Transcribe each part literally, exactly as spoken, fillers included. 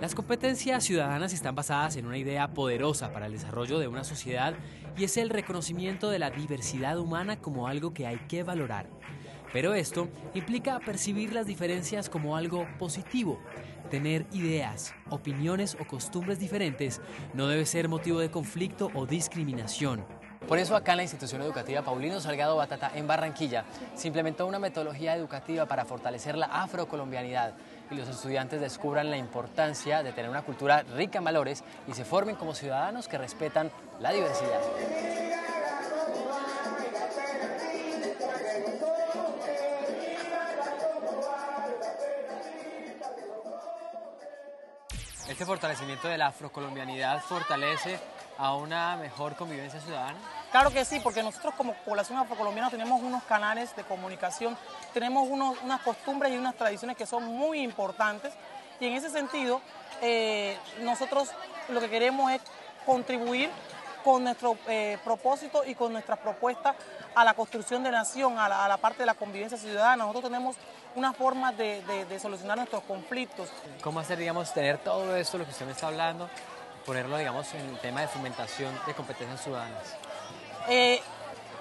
Las competencias ciudadanas están basadas en una idea poderosa para el desarrollo de una sociedad y es el reconocimiento de la diversidad humana como algo que hay que valorar. Pero esto implica percibir las diferencias como algo positivo. Tener ideas, opiniones o costumbres diferentes no debe ser motivo de conflicto o discriminación. Por eso acá en la Institución Educativa Paulino Salgado Batata en Barranquilla se implementó una metodología educativa para fortalecer la afrocolombianidad y los estudiantes descubran la importancia de tener una cultura rica en valores y se formen como ciudadanos que respetan la diversidad. Este fortalecimiento de la afrocolombianidad fortalece a una mejor convivencia ciudadana. Claro que sí, porque nosotros como población afrocolombiana tenemos unos canales de comunicación, tenemos unos, unas costumbres y unas tradiciones que son muy importantes y en ese sentido eh, nosotros lo que queremos es contribuir con nuestro eh, propósito y con nuestras propuestas a la construcción de nación, a la, a la parte de la convivencia ciudadana. Nosotros tenemos una forma de, de, de solucionar nuestros conflictos. ¿Cómo hacer, digamos, tener todo esto, lo que usted me está hablando, ponerlo, digamos, en el tema de fomentación de competencias ciudadanas? Eh,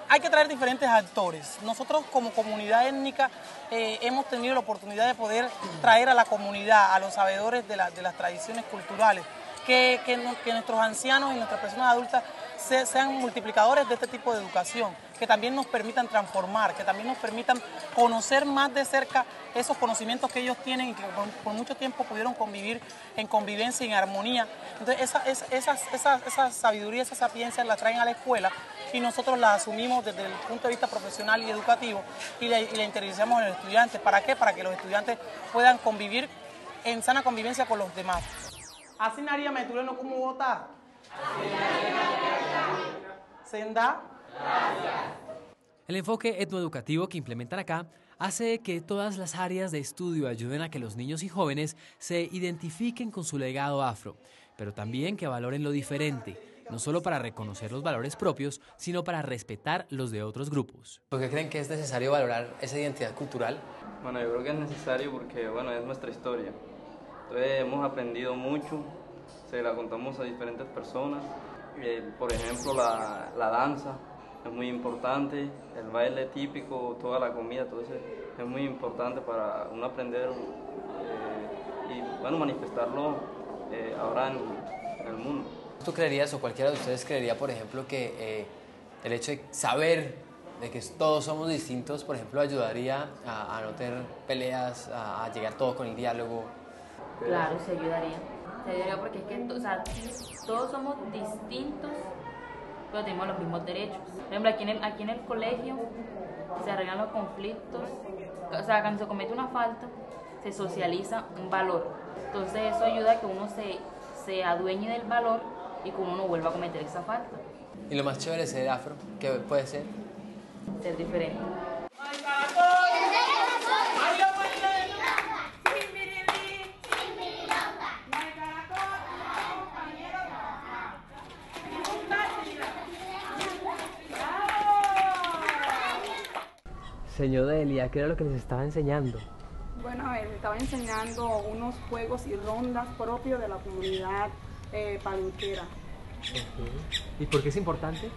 hay que traer diferentes actores. Nosotros como comunidad étnica eh, hemos tenido la oportunidad de poder traer a la comunidad, a los sabedores de, la, de las tradiciones culturales, Que, que, que nuestros ancianos y nuestras personas adultas se, sean multiplicadores de este tipo de educación, que también nos permitan transformar, que también nos permitan conocer más de cerca esos conocimientos que ellos tienen y que por, por mucho tiempo pudieron convivir en convivencia y en armonía. Entonces esa, esa, esas, esas, esa sabiduría, esa sapiencia la traen a la escuela y nosotros la asumimos desde el punto de vista profesional y educativo y la, y la interiorizamos en los estudiantes. ¿Para qué? Para que los estudiantes puedan convivir en sana convivencia con los demás. Asinaria metuleno como votar. Senda. El enfoque etnoeducativo que implementan acá hace que todas las áreas de estudio ayuden a que los niños y jóvenes se identifiquen con su legado afro, pero también que valoren lo diferente, no solo para reconocer los valores propios, sino para respetar los de otros grupos. ¿Por qué creen que es necesario valorar esa identidad cultural? Bueno, yo creo que es necesario porque, bueno, es nuestra historia. Entonces hemos aprendido mucho, se la contamos a diferentes personas, eh, por ejemplo la, la danza es muy importante, el baile típico, toda la comida, entonces es muy importante para uno aprender eh, y bueno, manifestarlo eh, ahora en, en el mundo. ¿Tú creerías o cualquiera de ustedes creería, por ejemplo, que eh, el hecho de saber de que todos somos distintos, por ejemplo, ayudaría a, a no tener peleas, a, a llegar todos con el diálogo? Claro, se ayudaría, se ayudaría porque es que o sea, todos somos distintos, pero tenemos los mismos derechos. Por ejemplo, aquí en el, aquí en el colegio se arreglan los conflictos, o sea, cuando se comete una falta, se socializa un valor. Entonces eso ayuda a que uno se, se adueñe del valor y que uno no vuelva a cometer esa falta. ¿Y lo más chévere es ser afro? ¿Qué puede ser? Ser diferente. Señor Delia, ¿qué era lo que les estaba enseñando? Bueno, a ver, les estaba enseñando unos juegos y rondas propios de la comunidad eh, palenquera. Okay. ¿Y por qué es importante?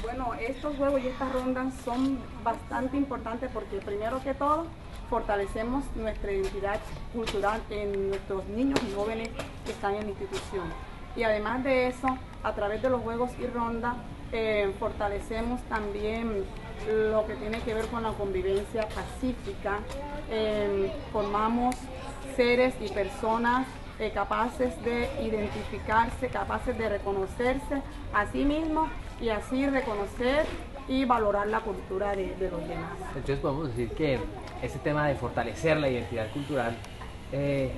Bueno, estos juegos y estas rondas son bastante importantes porque primero que todo fortalecemos nuestra identidad cultural en nuestros niños y jóvenes que están en la institución. Y además de eso, a través de los juegos y rondas, Eh, fortalecemos también lo que tiene que ver con la convivencia pacífica, eh, formamos seres y personas eh, capaces de identificarse, capaces de reconocerse a sí mismos y así reconocer y valorar la cultura de, de los demás. Entonces podemos decir que ese tema de fortalecer la identidad cultural eh,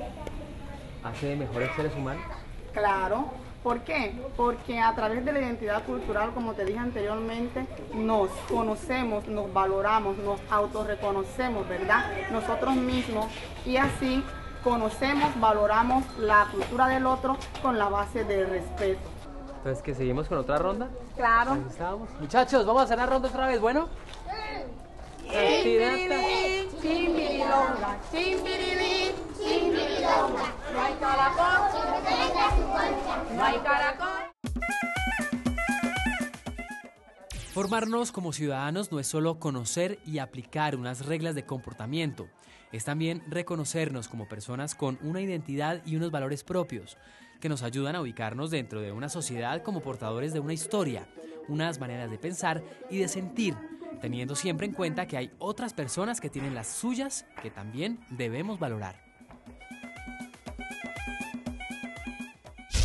hace mejores seres humanos. Claro. ¿Por qué? Porque a través de la identidad cultural, como te dije anteriormente, nos conocemos, nos valoramos, nos autorreconocemos, ¿verdad? Nosotros mismos y así conocemos, valoramos la cultura del otro con la base del respeto. Entonces, ¿que seguimos con otra ronda? Claro. Ahí estábamos. Muchachos, vamos a hacer la ronda otra vez, ¿bueno? Chimbirirí, chimbirironga, chimbirirí, chimbirironga, no hay calabón. Formarnos como ciudadanos no es solo conocer y aplicar unas reglas de comportamiento, es también reconocernos como personas con una identidad y unos valores propios, que nos ayudan a ubicarnos dentro de una sociedad como portadores de una historia, unas maneras de pensar y de sentir, teniendo siempre en cuenta que hay otras personas que tienen las suyas que también debemos valorar.